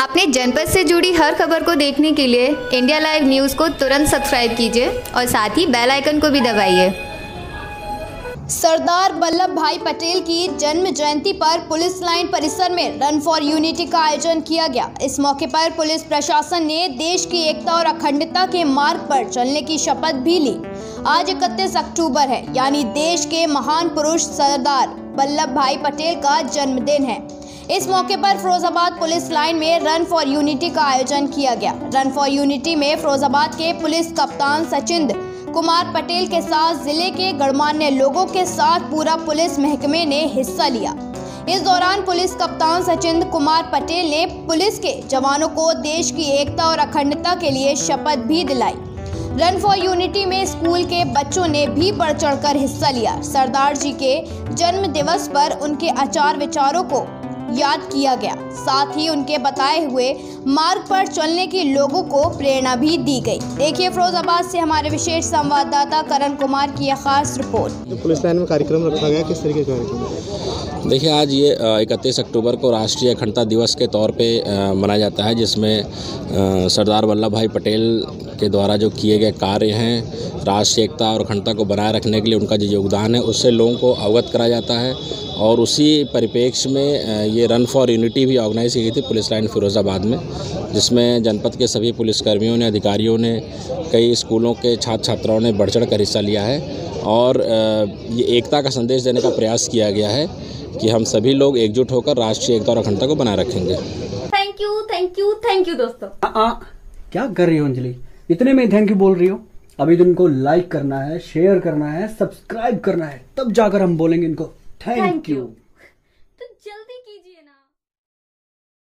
अपने जनपद से जुड़ी हर खबर को देखने के लिए इंडिया लाइव न्यूज़ को तुरंत सब्सक्राइब कीजिए और साथ ही बेल आइकन को भी दबाइए। सरदार वल्लभ भाई पटेल की जन्म जयंती पर पुलिस लाइन परिसर में रन फॉर यूनिटी का आयोजन किया गया। इस मौके पर पुलिस प्रशासन ने देश की एकता और अखंडता के मार्ग पर चलने की शपथ भी ली। आज 31 अक्टूबर है, यानी देश के महान पुरुष सरदार वल्लभ भाई पटेल का जन्मदिन है। इस मौके पर फिरोजाबाद पुलिस लाइन में रन फॉर यूनिटी का आयोजन किया गया। रन फॉर यूनिटी में फिरोजाबाद के पुलिस कप्तान सचिंद्र कुमार पटेल के साथ जिले के गणमान्य लोगों के साथ पूरा पुलिस महकमे ने हिस्सा लिया। इस दौरान पुलिस कप्तान सचिंद्र कुमार पटेल ने पुलिस के जवानों को देश की एकता और अखंडता के लिए शपथ भी दिलाई। रन फॉर यूनिटी में स्कूल के बच्चों ने भी बढ़ चढ़कर हिस्सा लिया। सरदार जी के जन्म दिवस पर उनके आचार विचारों को याद किया गया, साथ ही उनके बताए हुए मार्ग पर चलने की लोगों को प्रेरणा भी दी गई। देखिए फिरोजाबाद से हमारे विशेष संवाददाता करण कुमार की यह खास रिपोर्ट। तो पुलिस लाइन में कार्यक्रम रखा गया, किस तरीके का कार्यक्रम? देखिए आज ये 31 अक्टूबर को राष्ट्रीय अखंडता दिवस के तौर पे मनाया जाता है, जिसमें सरदार वल्लभ भाई पटेल के द्वारा जो किए गए कार्य हैं राष्ट्रीय एकता और अखंडता को बनाए रखने के लिए उनका जो योगदान है उससे लोगों को अवगत कराया जाता है। और उसी परिप्रेक्ष्य में ये रन फॉर यूनिटी भी ऑर्गेनाइज की गई थी पुलिस लाइन फिरोजाबाद में, जिसमें जनपद के सभी पुलिसकर्मियों ने, अधिकारियों ने, कई स्कूलों के छात्र छात्राओं ने बढ़ चढ़ कर हिस्सा लिया है। और ये एकता का संदेश देने का प्रयास किया गया है कि हम सभी लोग एकजुट होकर राष्ट्रीय एकता और अखंडता को बनाए रखेंगे। Thank you, thank you, thank you दोस्तों। क्या कर रही हो अंजलि, इतने में थैंक यू बोल रही हो? अभी तो इनको लाइक करना है, शेयर करना है, सब्सक्राइब करना है, तब जाकर हम बोलेंगे इनको थैंक यू।